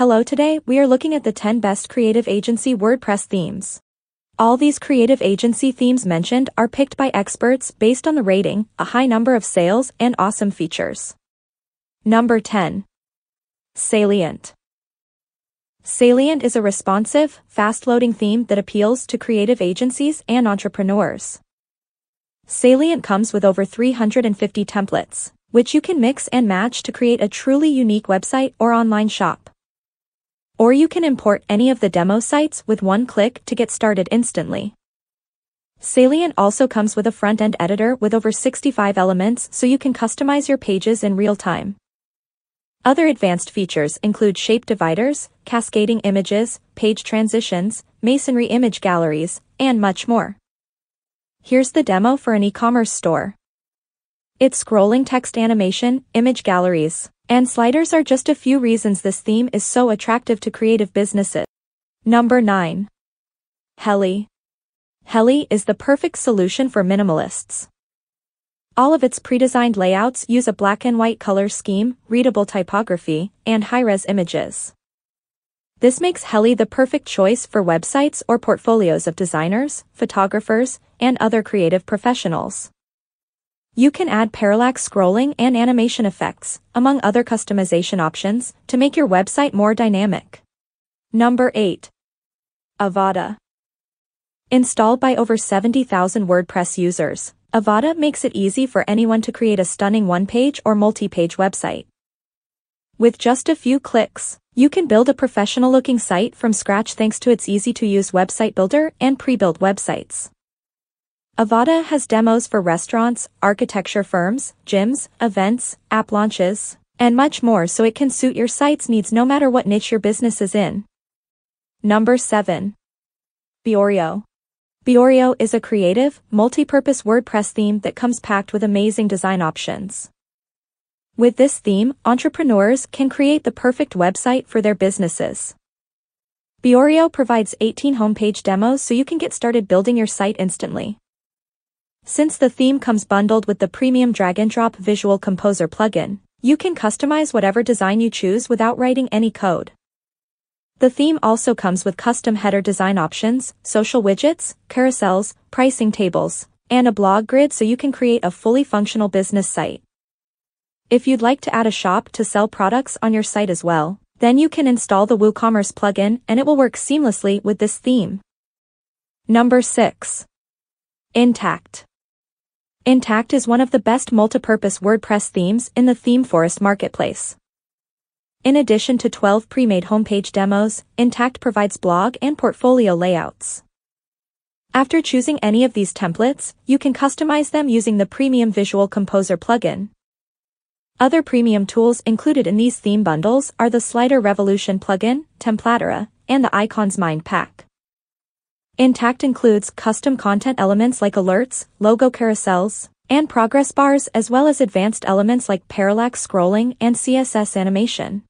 Hello, today we are looking at the 10 best creative agency WordPress themes. All these creative agency themes mentioned are picked by experts based on the rating, a high number of sales, and awesome features. Number 10. Salient. Salient is a responsive, fast-loading theme that appeals to creative agencies and entrepreneurs. Salient comes with over 350 templates, which you can mix and match to create a truly unique website or online shop. Or you can import any of the demo sites with one click to get started instantly. Salient also comes with a front-end editor with over 65 elements, so you can customize your pages in real time. Other advanced features include shape dividers, cascading images, page transitions, masonry image galleries, and much more. Here's the demo for an e-commerce store. Its scrolling text animation, image galleries, and sliders are just a few reasons this theme is so attractive to creative businesses. Number 9. Heli. Heli is the perfect solution for minimalists. All of its pre-designed layouts use a black and white color scheme, readable typography, and high-res images. This makes Heli the perfect choice for websites or portfolios of designers, photographers, and other creative professionals. You can add parallax scrolling and animation effects, among other customization options, to make your website more dynamic. Number 8. Avada. Installed by over 70,000 WordPress users, Avada makes it easy for anyone to create a stunning one-page or multi-page website. With just a few clicks, you can build a professional-looking site from scratch thanks to its easy-to-use website builder and pre-built websites. Avada has demos for restaurants, architecture firms, gyms, events, app launches, and much more, so it can suit your site's needs no matter what niche your business is in. Number 7. Beoreo. Beoreo is a creative, multi-purpose WordPress theme that comes packed with amazing design options. With this theme, entrepreneurs can create the perfect website for their businesses. Beoreo provides 18 homepage demos so you can get started building your site instantly. Since the theme comes bundled with the premium drag-and-drop Visual Composer plugin, you can customize whatever design you choose without writing any code. The theme also comes with custom header design options, social widgets, carousels, pricing tables, and a blog grid so you can create a fully functional business site. If you'd like to add a shop to sell products on your site as well, then you can install the WooCommerce plugin and it will work seamlessly with this theme. Number 6. Intact. Intact is one of the best multi-purpose WordPress themes in the ThemeForest marketplace. In addition to 12 pre-made homepage demos, Intact provides blog and portfolio layouts. After choosing any of these templates, you can customize them using the premium Visual Composer plugin. Other premium tools included in these theme bundles are the Slider Revolution plugin, Templatera, and the Icons Mind Pack. Intact includes custom content elements like alerts, logo carousels, and progress bars, as well as advanced elements like parallax scrolling and CSS animation.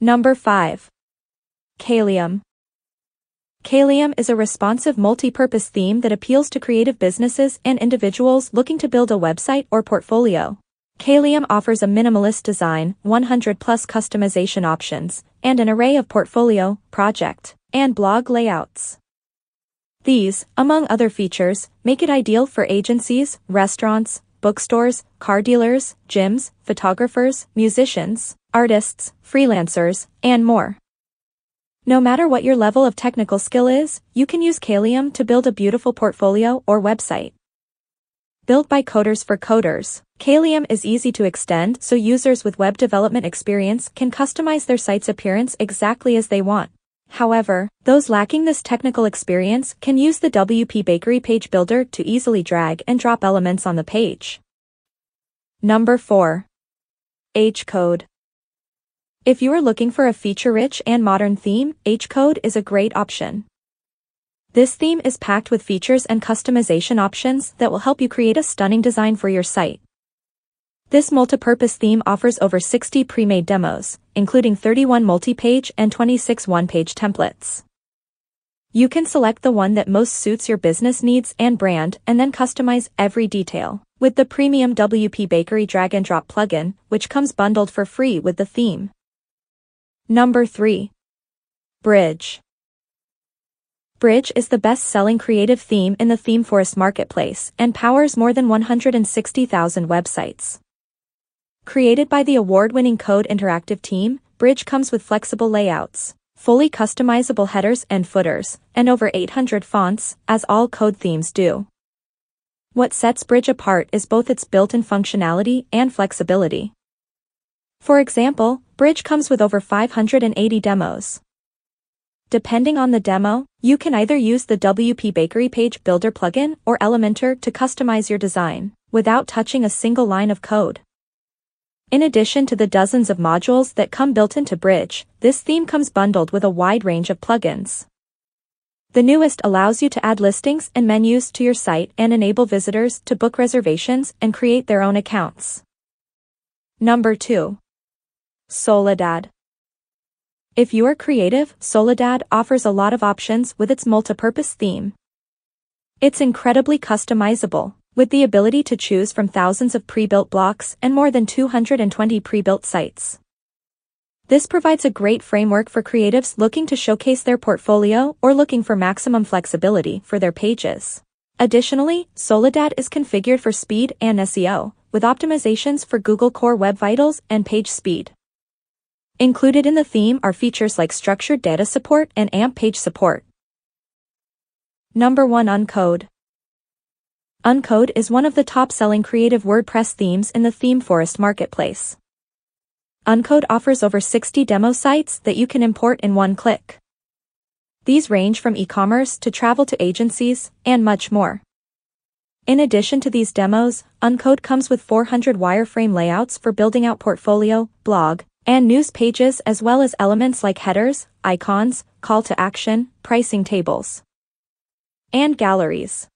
Number 5. Kalium. Kalium is a responsive multi-purpose theme that appeals to creative businesses and individuals looking to build a website or portfolio. Kalium offers a minimalist design, 100+ customization options, and an array of portfolio, project, and blog layouts. These, among other features, make it ideal for agencies, restaurants, bookstores, car dealers, gyms, photographers, musicians, artists, freelancers, and more. No matter what your level of technical skill is, you can use Kalium to build a beautiful portfolio or website. Built by coders for coders, Kalium is easy to extend so users with web development experience can customize their site's appearance exactly as they want. However, those lacking this technical experience can use the WP Bakery page builder to easily drag and drop elements on the page. Number 4. H-Code. If you are looking for a feature-rich and modern theme, H-Code is a great option. This theme is packed with features and customization options that will help you create a stunning design for your site. This multipurpose theme offers over 60 pre-made demos, including 31 multi-page and 26 one-page templates. You can select the one that most suits your business needs and brand and then customize every detail with the premium WP Bakery drag-and-drop plugin, which comes bundled for free with the theme. Number 3. Bridge. Bridge is the best-selling creative theme in the ThemeForest marketplace and powers more than 160,000 websites. Created by the award-winning Code Interactive team, Bridge comes with flexible layouts, fully customizable headers and footers, and over 800 fonts, as all Code themes do. What sets Bridge apart is both its built-in functionality and flexibility. For example, Bridge comes with over 580 demos. Depending on the demo, you can either use the WP Bakery Page Builder plugin or Elementor to customize your design, without touching a single line of code. In addition to the dozens of modules that come built into Bridge, this theme comes bundled with a wide range of plugins. The newest allows you to add listings and menus to your site and enable visitors to book reservations and create their own accounts. Number 2. Soledad. If you are creative, Soledad offers a lot of options with its multipurpose theme. It's incredibly customizable, with the ability to choose from thousands of pre-built blocks and more than 220 pre-built sites. This provides a great framework for creatives looking to showcase their portfolio or looking for maximum flexibility for their pages. Additionally, Soledad is configured for speed and SEO, with optimizations for Google Core Web Vitals and page speed. Included in the theme are features like structured data support and AMP page support. Number 1. Uncode. Uncode is one of the top-selling creative WordPress themes in the ThemeForest marketplace. Uncode offers over 60 demo sites that you can import in one click. These range from e-commerce to travel to agencies, and much more. In addition to these demos, Uncode comes with 400 wireframe layouts for building out portfolio, blog, and news pages, as well as elements like headers, icons, call to action, pricing tables, and galleries.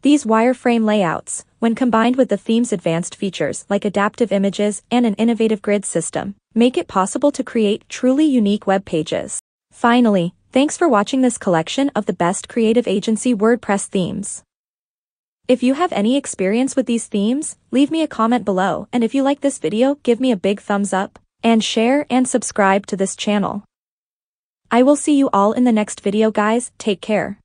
These wireframe layouts, when combined with the theme's advanced features like adaptive images and an innovative grid system, make it possible to create truly unique web pages. Finally, thanks for watching this collection of the best creative agency WordPress themes. If you have any experience with these themes, leave me a comment below, and if you like this video, give me a big thumbs up, and share and subscribe to this channel. I will see you all in the next video, guys. Take care.